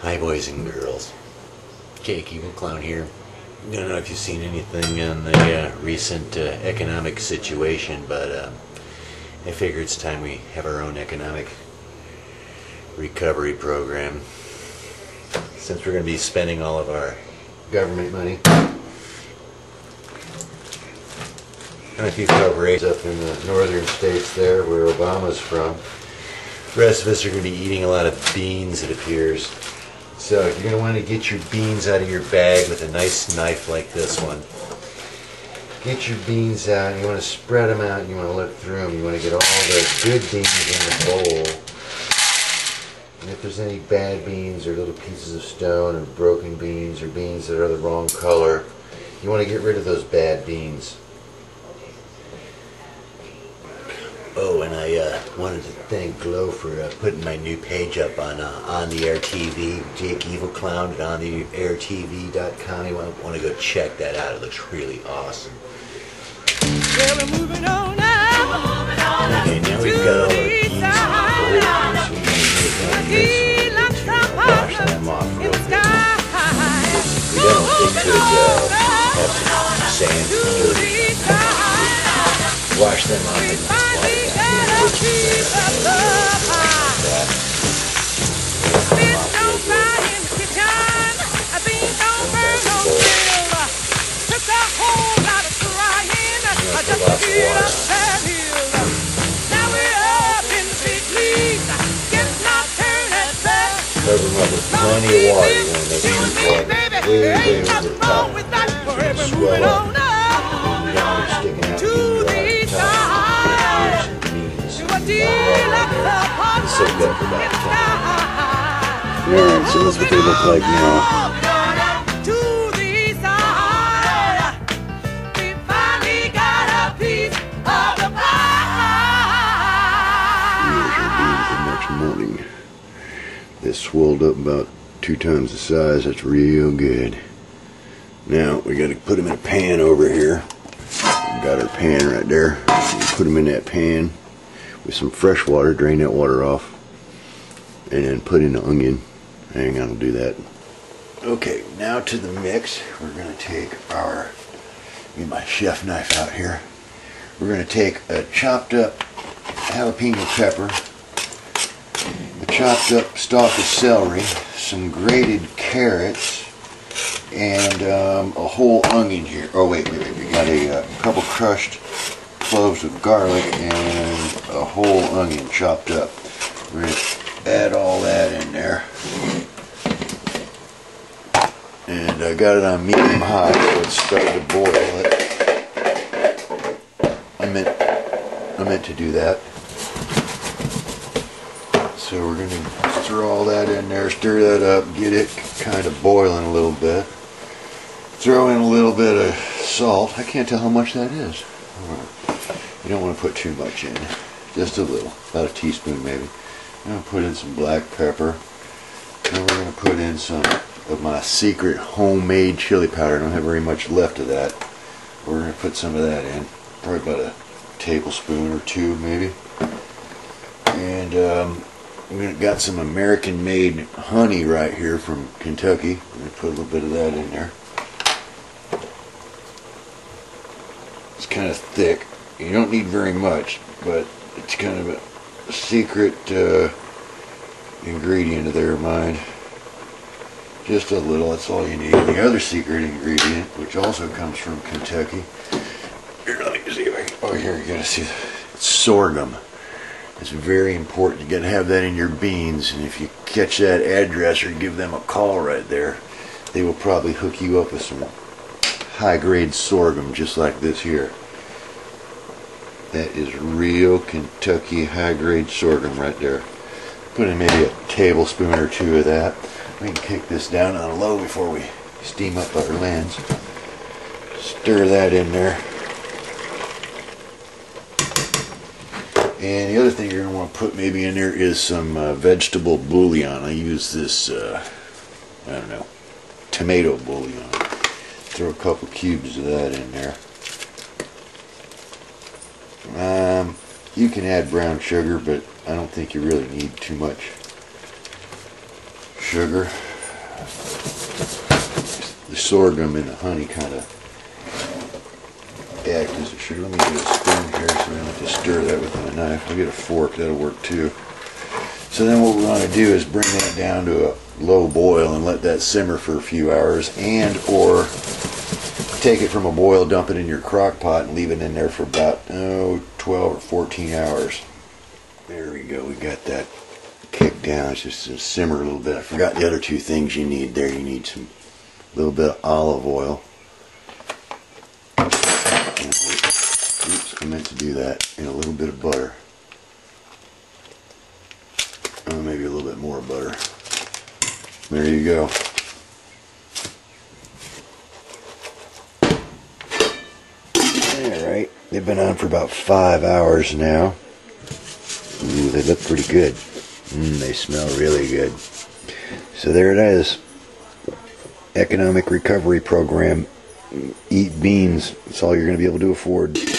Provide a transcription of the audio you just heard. Hi boys and girls, Jake Evilclown here. I don't know if you've seen anything on the recent economic situation, but I figure it's time we have our own economic recovery program. Since we're going to be spending all of our government money. I don't know if you've got raised up in the northern states there where Obama's from. The rest of us are going to be eating a lot of beans, it appears. So if you're going to want to get your beans out of your bag with a nice knife like this one, get your beans out, and you want to spread them out, and you want to look through them, you want to get all the good beans in the bowl. And if there's any bad beans or little pieces of stone or broken beans or beans that are the wrong color, you want to get rid of those bad beans. Oh, and I wanted to thank Glow for putting my new page up on the Air TV, Jake Evilclown at OnTheAirTV.com. You want to go check that out. It looks really awesome. Yeah, we're moving on now. Okay, now we've got all our beans in the bowl, so we're going to wash them off real quick. We don't think we have some sand or dirt. Wash them off and cover them up with plenty of water. You want to make sure that way over the top. It's going to swell up. And now we're sticking out the top. Here's your beans. This will go for about 10 minutes. Yeah, so this is what they look like now. Here's your beans the next morning. It swelled up about 2 times the size. That's real good. Now we got to put them in a pan over here. We've got our pan right there. Put them in that pan with some fresh water. Drain that water off, and then put in the onion. Hang on, we'll do that. Okay, now to the mix. We're gonna take our. Get my chef knife out here. We're gonna take a chopped up jalapeno pepper. Chopped up stalk of celery, some grated carrots, and a whole onion here. Oh wait, we got a couple crushed cloves of garlic and a whole onion chopped up. We're going to add all that in there. And I got it on medium high, so it's starting to boil it. I meant to do that. So we're going to throw all that in there, stir that up, get it kind of boiling a little bit. Throw in a little bit of salt. I can't tell how much that is. You don't want to put too much in. Just a little, about a teaspoon maybe. I'm going to put in some black pepper. And we're going to put in some of my secret homemade chili powder. I don't have very much left of that. We're going to put some of that in, probably about a tablespoon or 2 maybe. And we got some American-made honey right here from Kentucky. I'm going to put a little bit of that in there. It's kind of thick. You don't need very much, but it's kind of a secret ingredient of their mind. Just a little, that's all you need. The other secret ingredient, which also comes from Kentucky. Here, let me see if I can... Oh, here, you got to see. It's sorghum. It's very important. You got to have that in your beans, and if you catch that address or give them a call right there, they will probably hook you up with some high-grade sorghum just like this here. That is real Kentucky high-grade sorghum right there. Put in maybe a tablespoon or 2 of that. We can kick this down on low before we steam up our lands. Stir that in there. And the other thing you're going to want to put maybe in there is some vegetable bouillon. I use this, I don't know, tomato bouillon. Throw a couple cubes of that in there. You can add brown sugar, but I don't think you really need too much sugar. the sorghum and the honey kind of act as it should. Let me get a spoon here so I don't have to stir that with my knife. I'll get a fork, that'll work too. So then what we want to do is bring that down to a low boil and let that simmer for a few hours, and or take it from a boil, dump it in your crock pot and leave it in there for about 12 or 14 hours. There we go, we got that kicked down. It's just to simmer a little bit. I forgot the other two things you need there. You need some little bit of olive oil. Oops, I meant to do that. And a little bit of butter. Oh, maybe a little bit more butter. There you go. Alright, they've been on for about 5 hours now. Ooh, they look pretty good. They smell really good. So there it is. Economic recovery program. Eat beans. That's all you're going to be able to afford.